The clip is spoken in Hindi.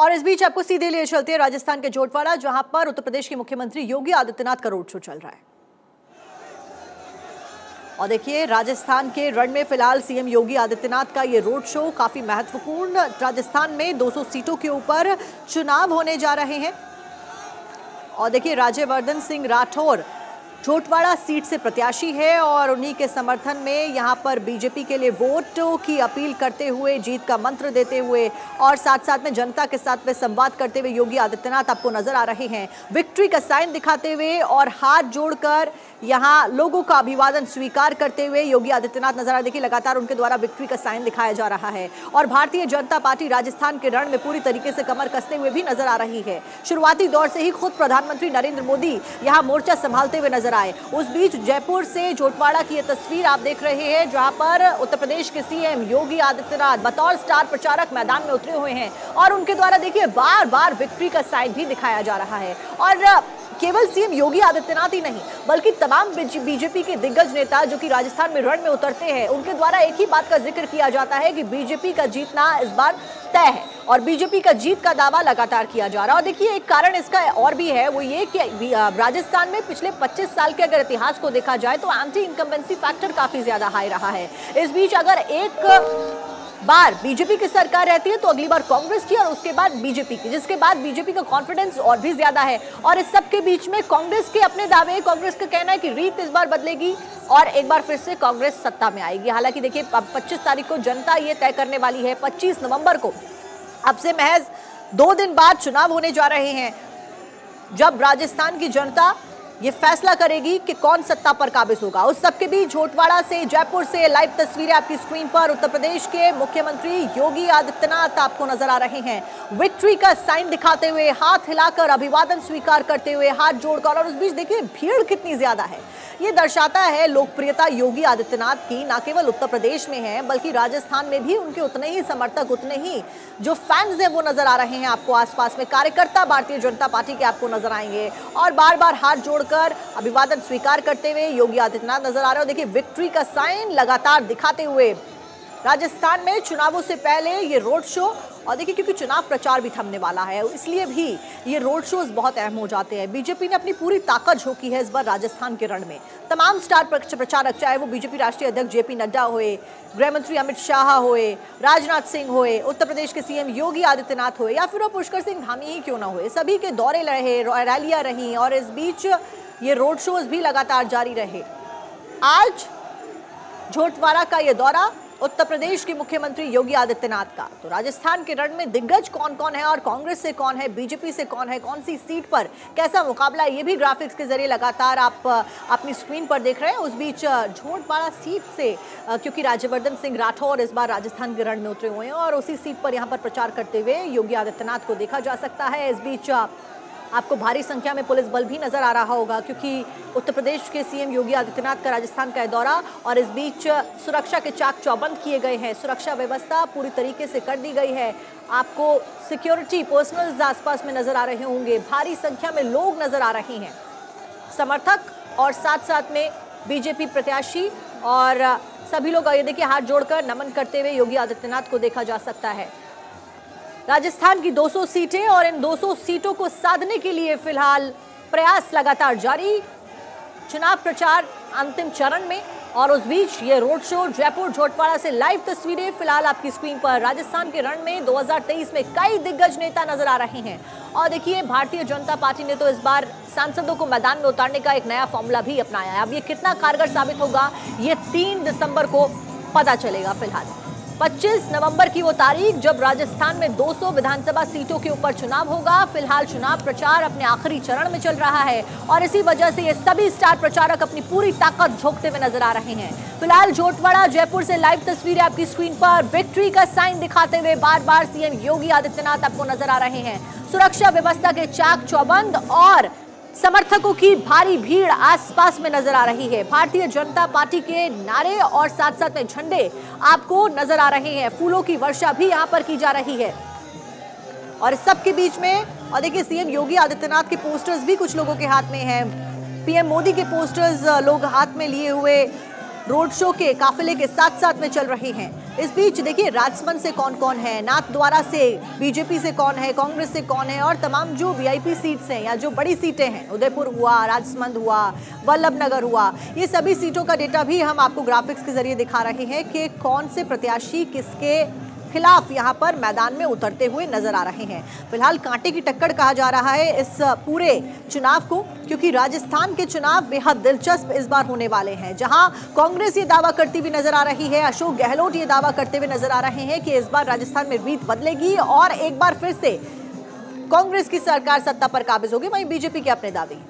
और इस बीच आपको सीधे लिए चलते हैं राजस्थान के जोटवाड़ा, जहां पर उत्तर प्रदेश के मुख्यमंत्री योगी आदित्यनाथ का रोड शो चल रहा है। और देखिए, राजस्थान के रण में फिलहाल सीएम योगी आदित्यनाथ का ये रोड शो काफी महत्वपूर्ण। राजस्थान में 200 सीटों के ऊपर चुनाव होने जा रहे हैं। और देखिए, राज्यवर्धन सिंह राठौर जोटवाड़ा सीट से प्रत्याशी है और उन्हीं के समर्थन में यहाँ पर बीजेपी के लिए वोटों की अपील करते हुए, जीत का मंत्र देते हुए और साथ साथ में जनता के साथ में संवाद करते हुए योगी आदित्यनाथ आपको नजर आ रहे हैं। विक्ट्री का साइन दिखाते हुए और हाथ जोड़कर यहाँ लोगों का अभिवादन स्वीकार करते हुए योगी आदित्यनाथ नजर आ रहे। देखिए, लगातार उनके द्वारा विक्ट्री का साइन दिखाया जा रहा है और भारतीय जनता पार्टी राजस्थान के रण में पूरी तरीके से कमर कसते हुए भी नजर आ रही है। शुरुआती दौर से ही खुद प्रधानमंत्री नरेंद्र मोदी यहाँ मोर्चा संभालते हुए नजर आए। उस बीच जयपुर से जोटवाड़ा की ये तस्वीर आप देख रहे हैं, जहां पर उत्तर प्रदेश के सीएम योगी आदित्यनाथ बतौर स्टार प्रचारक मैदान में उतरे हुए हैं और उनके द्वारा देखिए बार बार विक्ट्री का साइन भी दिखाया जा रहा है। और केवल सीएम योगी आदित्यनाथ ही नहीं बल्कि तमाम बीजेपी के दिग्गज नेता जो कि राजस्थान में रण में उतरते हैं, उनके द्वारा एक ही बात का जिक्र किया जाता है कि बीजेपी का जीतना इस बार तय है और बीजेपी का जीत का दावा लगातार किया जा रहा है। और देखिए, एक कारण इसका और भी है, वो ये कि राजस्थान में पिछले 25 साल के अगर इतिहास को देखा जाए तो एंटी इनकम्बेंसी फैक्टर काफी ज्यादा हाई रहा है। इस बीच अगर एक बार बीजेपी की सरकार रहती है तो अगली बार कांग्रेस की और उसके बाद बीजेपी की, जिसके बाद बीजेपी का कॉन्फिडेंस और भी ज्यादा है। और इस सब के बीच में कांग्रेस के अपने दावे, कांग्रेस का कहना है कि रीत इस बार बदलेगी और एक बार फिर से कांग्रेस सत्ता में आएगी। हालांकि देखिए, 25 तारीख को जनता ये तय करने वाली है, 25 नवंबर को, अब से महज 2 दिन बाद चुनाव होने जा रहे हैं, जब राजस्थान की जनता ये फैसला करेगी कि कौन सत्ता पर काबिज होगा। उस सबके बीच जोटवाड़ा से, जयपुर से लाइव तस्वीरें आपकी स्क्रीन पर, उत्तर प्रदेश के मुख्यमंत्री योगी आदित्यनाथ आपको नजर आ रहे हैं विक्ट्री का साइन दिखाते हुए, हाथ हिलाकर अभिवादन स्वीकार करते हुए, हाथ जोड़कर। और उस बीच देखिए भीड़ कितनी ज्यादा है, ये दर्शाता है लोकप्रियता योगी आदित्यनाथ की ना केवल उत्तर प्रदेश में है बल्कि राजस्थान में भी उनके उतने ही समर्थक, उतने ही जो फैंस हैं वो नजर आ रहे हैं। आपको आसपास में कार्यकर्ता भारतीय जनता पार्टी के आपको नजर आएंगे और बार बार हाथ जोड़कर अभिवादन स्वीकार करते हुए योगी आदित्यनाथ नजर आ रहे हो। देखिए, विक्ट्री का साइन लगातार दिखाते हुए राजस्थान में चुनावों से पहले ये रोड शो। और देखिए, क्योंकि चुनाव प्रचार भी थमने वाला है, इसलिए भी ये रोड शोज बहुत अहम हो जाते हैं। बीजेपी ने अपनी पूरी ताकत झोंकी है इस बार राजस्थान के रण में। तमाम स्टार प्रचारक, चाहे वो बीजेपी राष्ट्रीय अध्यक्ष जेपी नड्डा होए, गृहमंत्री अमित शाह होए, राजनाथ सिंह होए, उत्तर प्रदेश के सीएम योगी आदित्यनाथ होए या फिर वो पुष्कर सिंह धामी ही क्यों ना होए, सभी के दौरे रहे, रैलियाँ रहीं और इस बीच ये रोड शोज भी लगातार जारी रहे। आज जोटवाड़ा का ये दौरा उत्तर प्रदेश के मुख्यमंत्री योगी आदित्यनाथ का, तो राजस्थान के रण में दिग्गज कौन कौन है और कांग्रेस से कौन है, बीजेपी से कौन है, कौन सी सीट पर कैसा मुकाबला, ये भी ग्राफिक्स के जरिए लगातार आप अपनी स्क्रीन पर देख रहे हैं। उस बीच जोटवाड़ा सीट से क्योंकि राज्यवर्धन सिंह राठौर इस बार राजस्थान के रण में उतरे हुए हैं और उसी सीट पर यहाँ पर प्रचार करते हुए योगी आदित्यनाथ को देखा जा सकता है। इस बीच आपको भारी संख्या में पुलिस बल भी नजर आ रहा होगा, क्योंकि उत्तर प्रदेश के सीएम योगी आदित्यनाथ का राजस्थान का दौरा और इस बीच सुरक्षा के चाक चौबंद किए गए हैं। सुरक्षा व्यवस्था पूरी तरीके से कर दी गई है। आपको सिक्योरिटी पर्सनल्स आसपास में नजर आ रहे होंगे, भारी संख्या में लोग नजर आ रहे हैं, समर्थक और साथ साथ में बीजेपी प्रत्याशी, और सभी लोग ये देखिए हाथ जोड़कर नमन करते हुए योगी आदित्यनाथ को देखा जा सकता है। राजस्थान की 200 सीटें और इन 200 सीटों को साधने के लिए फिलहाल प्रयास लगातार जारी, चुनाव प्रचार अंतिम चरण में। और उस बीच ये रोड शो, जयपुर जोटवाड़ा से लाइव तस्वीरें फिलहाल आपकी स्क्रीन पर। राजस्थान के रण में 2023 में कई दिग्गज नेता नजर आ रहे हैं और देखिए, भारतीय जनता पार्टी ने तो इस बार सांसदों को मैदान में उतारने का एक नया फॉर्मूला भी अपनाया है। अब ये कितना कारगर साबित होगा, ये 3 दिसंबर को पता चलेगा। फिलहाल 25 नवंबर की वो तारीख जब राजस्थान में 200 विधानसभा सीटों के ऊपर चुनाव होगा। फिलहाल चुनाव प्रचार अपने आखिरी चरण में चल रहा है और इसी वजह से ये सभी स्टार प्रचारक अपनी पूरी ताकत झोंकते हुए नजर आ रहे हैं। फिलहाल जोटवाड़ा, जयपुर से लाइव तस्वीरें आपकी स्क्रीन पर, विक्ट्री का साइन दिखाते हुए बार बार सीएम योगी आदित्यनाथ आपको नजर आ रहे हैं। सुरक्षा व्यवस्था के चाक चौबंद और समर्थकों की भारी भीड़ आसपास में नजर आ रही है। भारतीय जनता पार्टी के नारे और साथ साथ में झंडे आपको नजर आ रहे हैं। फूलों की वर्षा भी यहाँ पर की जा रही है और सबके बीच में। और देखिए, सीएम योगी आदित्यनाथ के पोस्टर्स भी कुछ लोगों के हाथ में हैं, पीएम मोदी के पोस्टर्स लोग हाथ में लिए हुए रोड शो के काफिले के साथ साथ में चल रहे हैं। इस बीच देखिए राजसमंद से कौन कौन है, नाथद्वारा से बीजेपी से कौन है, कांग्रेस से कौन है और तमाम जो वीआईपी सीट्स हैं या जो बड़ी सीटें हैं, उदयपुर हुआ, राजसमंद हुआ, वल्लभनगर हुआ, ये सभी सीटों का डेटा भी हम आपको ग्राफिक्स के जरिए दिखा रहे हैं कि कौन से प्रत्याशी किसके खिलाफ यहाँ पर मैदान में उतरते हुए नजर आ रहे हैं। फिलहाल कांटे की टक्कर कहा जा रहा है इस पूरे चुनाव को, क्योंकि राजस्थान के चुनाव बेहद दिलचस्प इस बार होने वाले हैं, जहां कांग्रेस ये दावा करती हुई नजर आ रही है, अशोक गहलोत ये दावा करते हुए नजर आ रहे हैं कि इस बार राजस्थान में रीत बदलेगी और एक बार फिर से कांग्रेस की सरकार सत्ता पर काबिज होगी। वहीं बीजेपी के अपने दावे